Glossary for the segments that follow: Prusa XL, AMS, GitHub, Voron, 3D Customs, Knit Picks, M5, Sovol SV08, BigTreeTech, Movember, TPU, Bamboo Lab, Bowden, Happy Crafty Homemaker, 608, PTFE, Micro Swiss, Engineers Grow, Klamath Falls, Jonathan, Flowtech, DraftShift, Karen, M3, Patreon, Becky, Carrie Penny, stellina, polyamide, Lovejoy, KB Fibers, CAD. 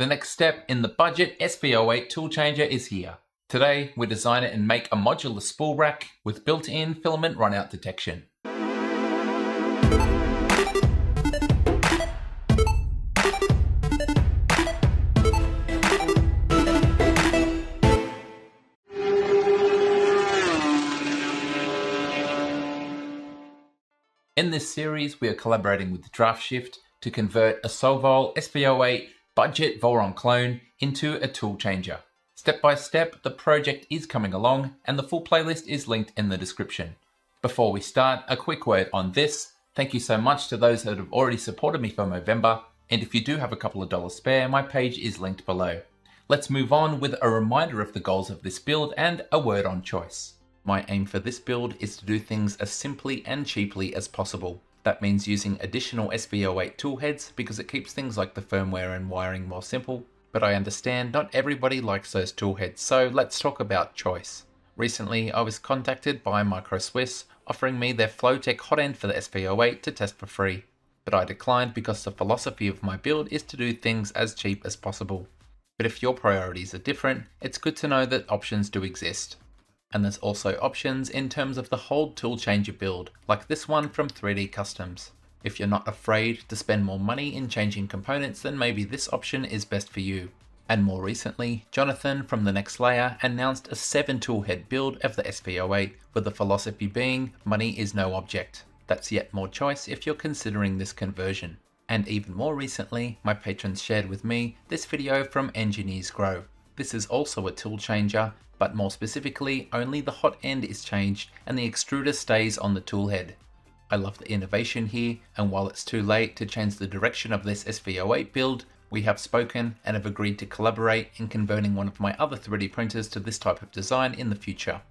The next step in the budget SV08 tool changer is here. Today, we design it and make a modular spool rack with built-in filament runout detection. In this series, we are collaborating with DraftShift to convert a Sovol SV08 budget Voron clone into a tool changer. Step by step, the project is coming along and the full playlist is linked in the description. Before we start, a quick word on this. Thank you so much to those that have already supported me for Movember, and if you do have a couple of dollars spare, my page is linked below. Let's move on with a reminder of the goals of this build and a word on choice. My aim for this build is to do things as simply and cheaply as possible. That means using additional SV08 toolheads because it keeps things like the firmware and wiring more simple, but I understand not everybody likes those toolheads, so let's talk about choice. Recently, I was contacted by Micro Swiss offering me their Flowtech hotend for the SV08 to test for free, but I declined because the philosophy of my build is to do things as cheap as possible. But if your priorities are different, it's good to know that options do exist. And there's also options in terms of the whole tool changer build, like this one from 3D Customs. If you're not afraid to spend more money in changing components, then maybe this option is best for you. And more recently, Jonathan from The Next Layer announced a 7-toolhead build of the SV08, with the philosophy being money is no object. That's yet more choice if you're considering this conversion. And even more recently, my patrons shared with me this video from Engineers Grow. This is also a tool changer, but more specifically, only the hot end is changed and the extruder stays on the toolhead. I love the innovation here, and while it's too late to change the direction of this SV08 build, we have spoken and have agreed to collaborate in converting one of my other 3D printers to this type of design in the future.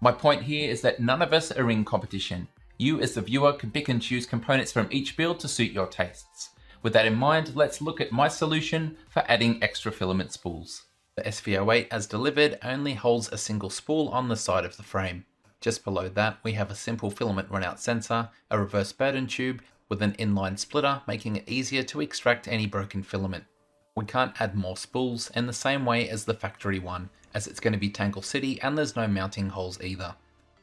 My point here is that none of us are in competition. You as the viewer can pick and choose components from each build to suit your tastes. With that in mind, let's look at my solution for adding extra filament spools. The SV08 as delivered only holds a single spool on the side of the frame. Just below that, we have a simple filament runout sensor, a reverse burden tube with an inline splitter, making it easier to extract any broken filament. We can't add more spools in the same way as the factory one, as it's going to be Tangle City and there's no mounting holes either.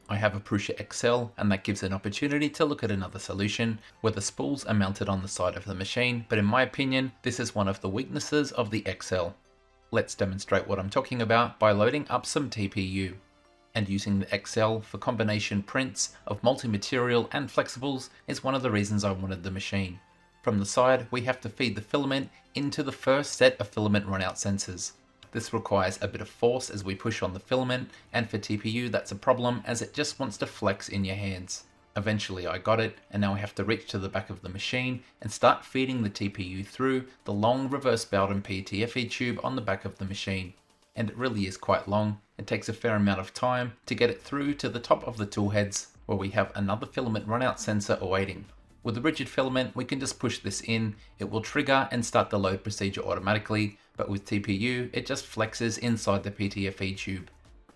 I have a Prusa XL, and that gives an opportunity to look at another solution where the spools are mounted on the side of the machine, but in my opinion, this is one of the weaknesses of the XL. Let's demonstrate what I'm talking about by loading up some TPU. And using the XL for combination prints of multi-material and flexibles is one of the reasons I wanted the machine. From the side, we have to feed the filament into the first set of filament runout sensors. This requires a bit of force as we push on the filament, and for TPU that's a problem as it just wants to flex in your hands. Eventually I got it, and now I have to reach to the back of the machine and start feeding the TPU through the long reverse Bowden PTFE tube on the back of the machine. And it really is quite long. It takes a fair amount of time to get it through to the top of the toolheads, where we have another filament runout sensor awaiting. With the rigid filament, we can just push this in. It will trigger and start the load procedure automatically, but with TPU, it just flexes inside the PTFE tube.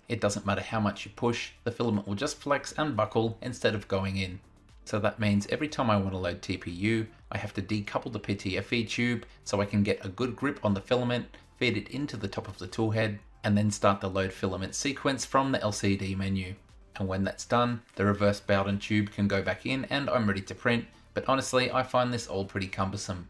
It doesn't matter how much you push, the filament will just flex and buckle instead of going in. So that means every time I want to load TPU, I have to decouple the PTFE tube so I can get a good grip on the filament, feed it into the top of the toolhead, and then start the load filament sequence from the LCD menu. And when that's done, the reverse Bowden tube can go back in and I'm ready to print, but honestly, I find this all pretty cumbersome.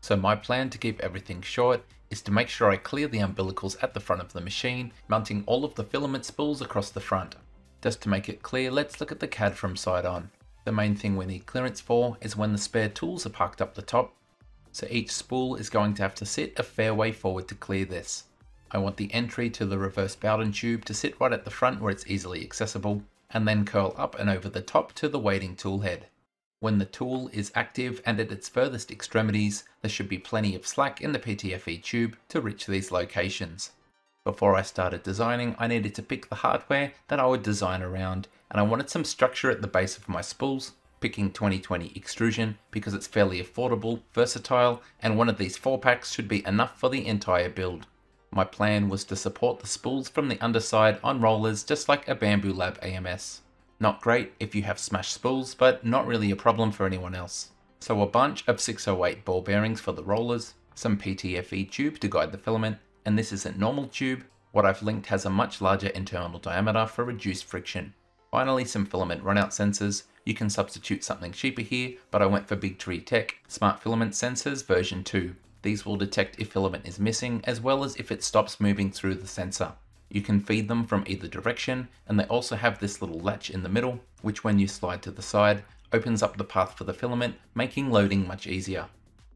So my plan to keep everything short is to make sure I clear the umbilicals at the front of the machine, mounting all of the filament spools across the front. Just to make it clear, let's look at the CAD from side on. The main thing we need clearance for is when the spare tools are parked up the top, so each spool is going to have to sit a fair way forward to clear this. I want the entry to the reverse Bowden tube to sit right at the front where it's easily accessible, and then curl up and over the top to the waiting toolhead. When the tool is active and at its furthest extremities, there should be plenty of slack in the PTFE tube to reach these locations. Before I started designing, I needed to pick the hardware that I would design around, and I wanted some structure at the base of my spools, picking 2020 extrusion because it's fairly affordable, versatile, and one of these 4-packs should be enough for the entire build. My plan was to support the spools from the underside on rollers just like a Bamboo Lab AMS. Not great if you have smashed spools, but not really a problem for anyone else. So a bunch of 608 ball bearings for the rollers, some PTFE tube to guide the filament, and this isn't normal tube. What I've linked has a much larger internal diameter for reduced friction. Finally, some filament runout sensors. You can substitute something cheaper here, but I went for BigTreeTech Smart Filament Sensors version 2. These will detect if filament is missing, as well as if it stops moving through the sensor. You can feed them from either direction, and they also have this little latch in the middle, which when you slide to the side, opens up the path for the filament, making loading much easier.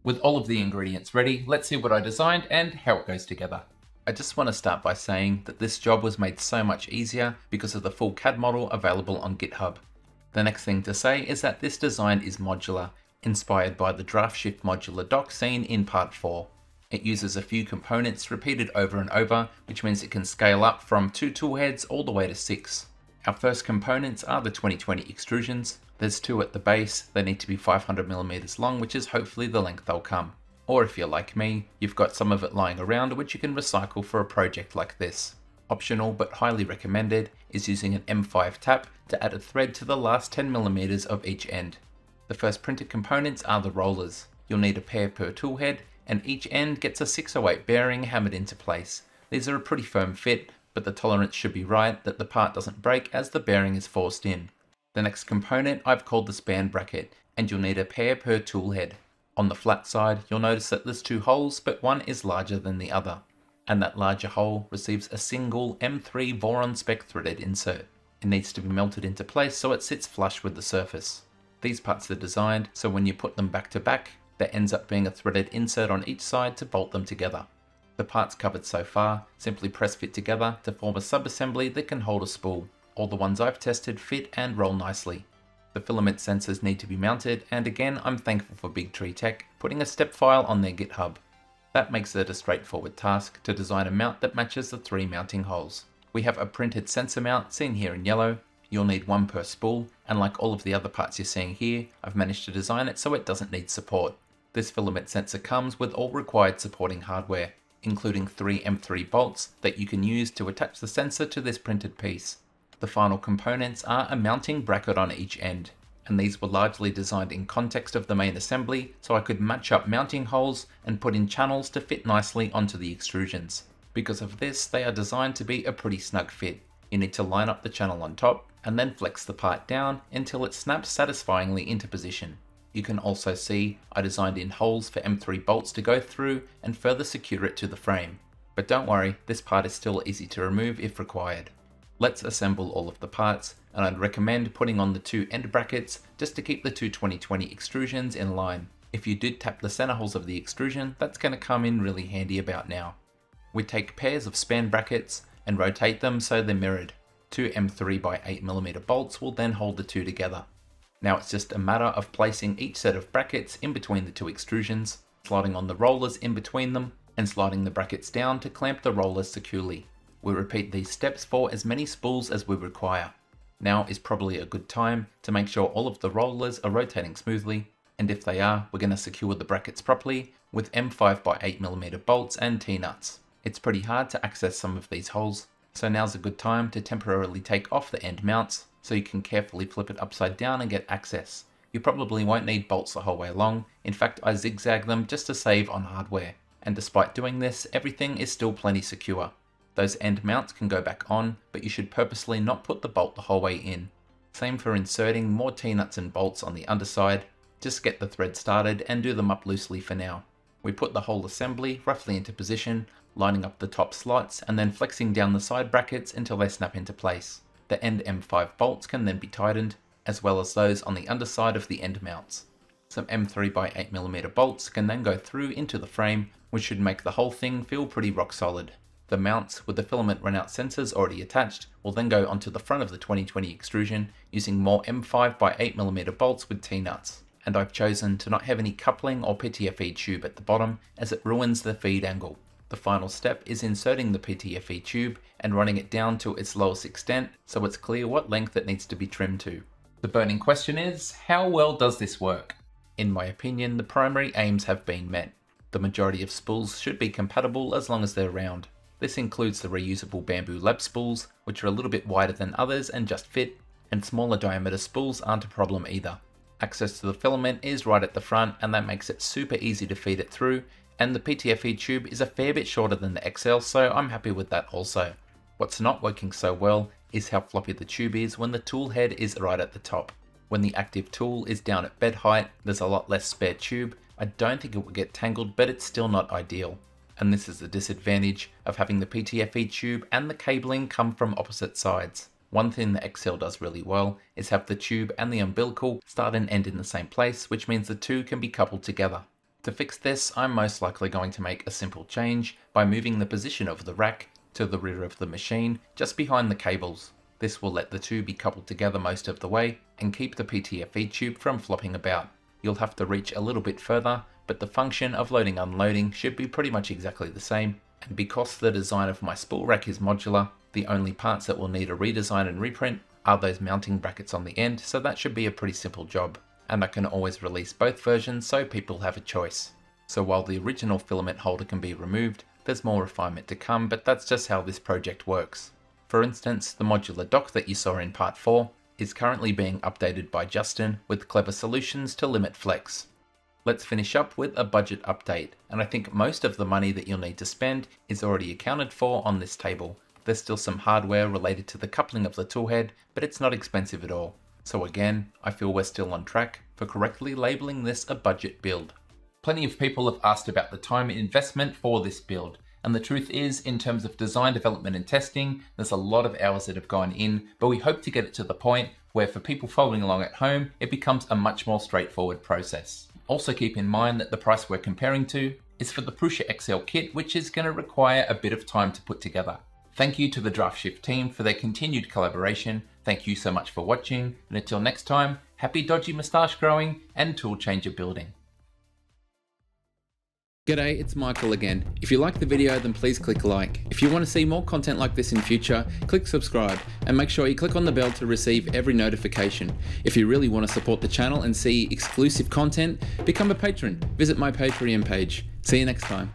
With all of the ingredients ready, let's see what I designed and how it goes together. I just want to start by saying that this job was made so much easier because of the full CAD model available on GitHub. The next thing to say is that this design is modular, inspired by the DraftShift modular doc seen in part 4. It uses a few components repeated over and over, which means it can scale up from 2 tool heads all the way to 6. Our first components are the 2020 extrusions. There's 2 at the base, they need to be 500mm long, which is hopefully the length they'll come. Or if you're like me, you've got some of it lying around which you can recycle for a project like this. Optional, but highly recommended, is using an M5 tap to add a thread to the last 10mm of each end. The first printed components are the rollers. You'll need a pair per tool head, and each end gets a 608 bearing hammered into place. These are a pretty firm fit, but the tolerance should be right that the part doesn't break as the bearing is forced in. The next component I've called the span bracket, and you'll need a pair per tool head. On the flat side, you'll notice that there's 2 holes, but one is larger than the other, and that larger hole receives a single M3 Voron spec threaded insert. It needs to be melted into place so it sits flush with the surface. These parts are designed so when you put them back to back, there ends up being a threaded insert on each side to bolt them together. The parts covered so far simply press fit together to form a sub-assembly that can hold a spool. All the ones I've tested fit and roll nicely. The filament sensors need to be mounted, and again I'm thankful for BigTreeTech putting a step file on their GitHub. That makes it a straightforward task to design a mount that matches the 3 mounting holes. We have a printed sensor mount seen here in yellow. You'll need one per spool, and like all of the other parts you're seeing here, I've managed to design it so it doesn't need support. This filament sensor comes with all required supporting hardware, including 3 M3 bolts that you can use to attach the sensor to this printed piece. The final components are a mounting bracket on each end, and these were largely designed in context of the main assembly so I could match up mounting holes and put in channels to fit nicely onto the extrusions. Because of this, they are designed to be a pretty snug fit. You need to line up the channel on top and then flex the part down until it snaps satisfyingly into position. You can also see I designed in holes for M3 bolts to go through and further secure it to the frame. But don't worry, this part is still easy to remove if required. Let's assemble all of the parts, and I'd recommend putting on the 2 end brackets just to keep the 2 2020 extrusions in line. If you did tap the center holes of the extrusion, that's going to come in really handy about now. We take pairs of span brackets and rotate them so they're mirrored. 2 M3 by 8mm bolts will then hold the 2 together. Now it's just a matter of placing each set of brackets in between the 2 extrusions, sliding on the rollers in between them, and sliding the brackets down to clamp the rollers securely. We repeat these steps for as many spools as we require. Now is probably a good time to make sure all of the rollers are rotating smoothly, and if they are, we're going to secure the brackets properly with M5 by 8mm bolts and T-nuts. It's pretty hard to access some of these holes, so now's a good time to temporarily take off the end mounts so you can carefully flip it upside down and get access. You probably won't need bolts the whole way along. In fact, I zigzag them just to save on hardware, and despite doing this, everything is still plenty secure. Those end mounts can go back on, but you should purposely not put the bolt the whole way in. Same for inserting more T-nuts and bolts on the underside. Just get the thread started and do them up loosely for now. We put the whole assembly roughly into position, lining up the top slots and then flexing down the side brackets until they snap into place. The end M5 bolts can then be tightened, as well as those on the underside of the end mounts. Some M3 by 8mm bolts can then go through into the frame, which should make the whole thing feel pretty rock solid. The mounts with the filament runout sensors already attached will then go onto the front of the 2020 extrusion using more M5 by 8mm bolts with T-nuts, and I've chosen to not have any coupling or PTFE tube at the bottom as it ruins the feed angle. The final step is inserting the PTFE tube and running it down to its lowest extent so it's clear what length it needs to be trimmed to. The burning question is, how well does this work? In my opinion, the primary aims have been met. The majority of spools should be compatible as long as they're round. This includes the reusable Bamboo Lab spools, which are a little bit wider than others and just fit, and smaller diameter spools aren't a problem either. Access to the filament is right at the front, and that makes it super easy to feed it through, and the PTFE tube is a fair bit shorter than the XL, so I'm happy with that also. What's not working so well is how floppy the tube is when the tool head is right at the top. When the active tool is down at bed height, there's a lot less spare tube. I don't think it will get tangled, but it's still not ideal. And this is the disadvantage of having the PTFE tube and the cabling come from opposite sides. One thing the XL does really well is have the tube and the umbilical start and end in the same place, which means the two can be coupled together. To fix this, I'm most likely going to make a simple change by moving the position of the rack to the rear of the machine, just behind the cables. This will let the two be coupled together most of the way and keep the PTFE tube from flopping about. You'll have to reach a little bit further, but the function of loading unloading should be pretty much exactly the same, and because the design of my spool rack is modular, the only parts that will need a redesign and reprint are those mounting brackets on the end, so that should be a pretty simple job. And I can always release both versions so people have a choice. So while the original filament holder can be removed, there's more refinement to come, but that's just how this project works. For instance, the modular dock that you saw in part 4 is currently being updated by Justin with clever solutions to limit flex. Let's finish up with a budget update, and I think most of the money that you'll need to spend is already accounted for on this table. There's still some hardware related to the coupling of the toolhead, but it's not expensive at all. So again, I feel we're still on track for correctly labeling this a budget build. Plenty of people have asked about the time investment for this build, and the truth is, in terms of design development and testing, there's a lot of hours that have gone in, but we hope to get it to the point where for people following along at home, it becomes a much more straightforward process. Also keep in mind that the price we're comparing to is for the Prusa XL kit, which is going to require a bit of time to put together. Thank you to the DraftShift team for their continued collaboration. Thank you so much for watching, and until next time, happy dodgy moustache growing and tool changer building. G'day, it's Michael again. If you like the video, then please click like. If you want to see more content like this in future, click subscribe and make sure you click on the bell to receive every notification. If you really want to support the channel and see exclusive content, become a patron. Visit my Patreon page. See you next time.